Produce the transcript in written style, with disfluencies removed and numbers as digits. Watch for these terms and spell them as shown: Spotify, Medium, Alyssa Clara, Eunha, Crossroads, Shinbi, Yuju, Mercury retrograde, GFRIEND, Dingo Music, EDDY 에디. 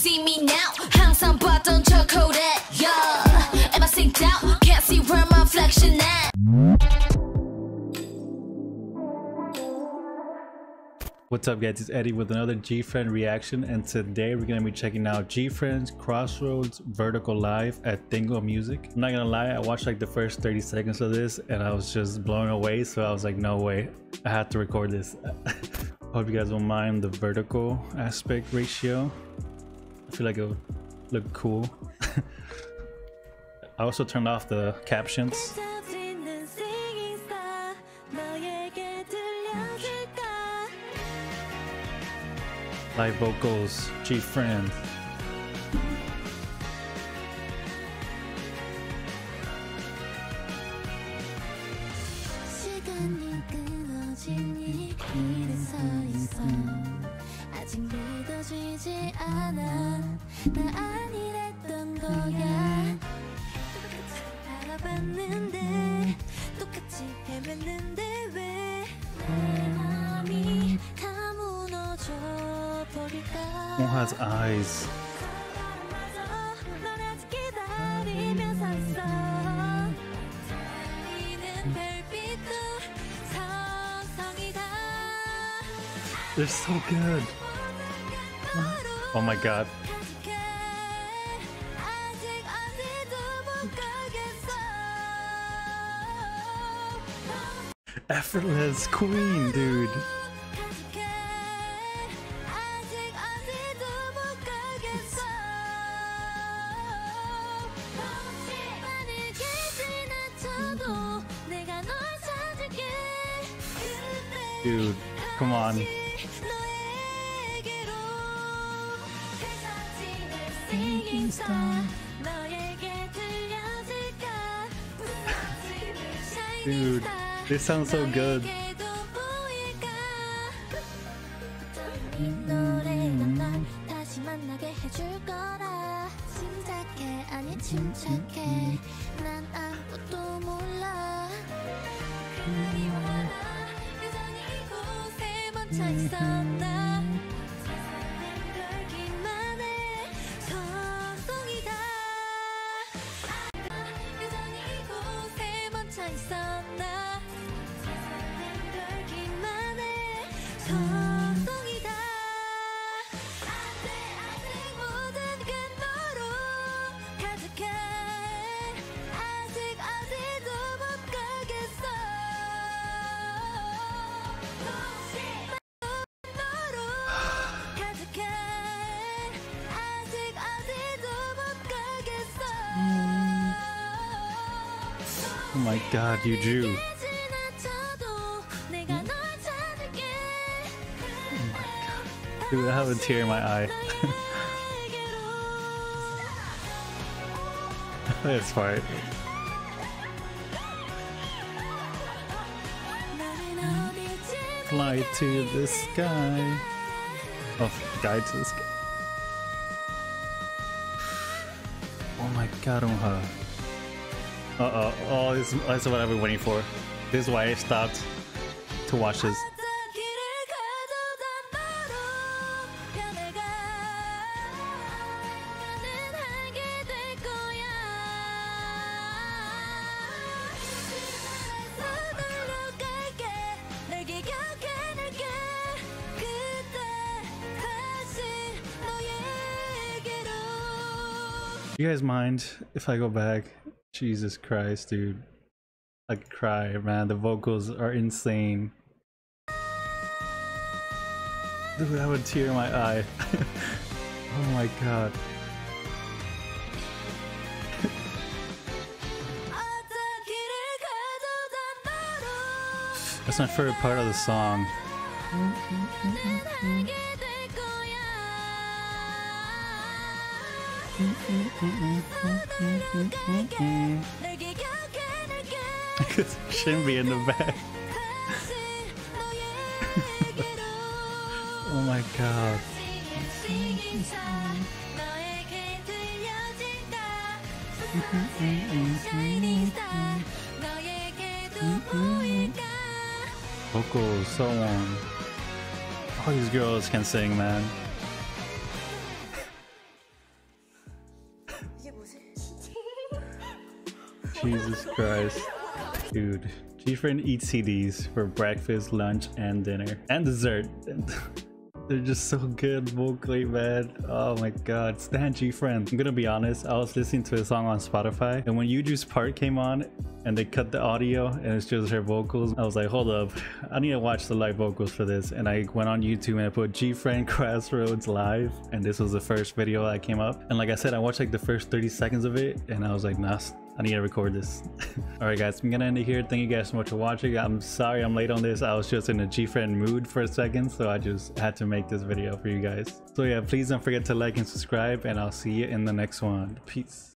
see me now. 항상 봤던 저 거래요. Am I synced out? Can't see where my reflection at. What's up guys, it's Eddie with another GFriend reaction, and today we're gonna be checking out GFriend's Crossroads Vertical Live at Dingo Music. I'm not gonna lie, I watched like the first 30 seconds of this and I was just blown away, so I was like, no way, I have to record this. Hope you guys don't mind the vertical aspect ratio. I feel like it would look cool. I also turned off the captions. Live vocals, GFriend. Eunha's eyes. They're so good. Oh my god. Effortless queen, dude. Dude, come on. Dude, this sounds so good. Oh my god, Yuju. Dude, I have a tear in my eye. That's fine. Fly to the sky. Oh, guide to the sky. Oh my god, Eunha. Uh-oh. Oh, that's what I've been waiting for. This is why I stopped to watch this. You guys mind if I go back? Jesus Christ, dude. I could cry, man. The vocals are insane. Dude, I have a tear in my eye. Oh my god. That's my favorite part of the song. Shinbi in the back. Oh my god. Vocals, so on. All these girls can sing, man. Jesus Christ, dude. GFriend eats CDs for breakfast, lunch, and dinner, and dessert. They're just so good vocally, man. Oh my god, stan GFriend. I'm gonna be honest, I was listening to a song on Spotify, and when Yuju's part came on and they cut the audio and it's just her vocals, I was like, hold up, I need to watch the live vocals for this. And I went on YouTube and I put GFriend Crossroads live, and this was the first video that came up. And like I said, I watched like the first 30 seconds of it and I was like, nah, I need to record this. Alright guys, I'm gonna end it here. Thank you guys so much for watching. I'm sorry I'm late on this. I was just in a GFriend mood for a second, so I just had to make this video for you guys. So yeah, please don't forget to like and subscribe, and I'll see you in the next one. Peace.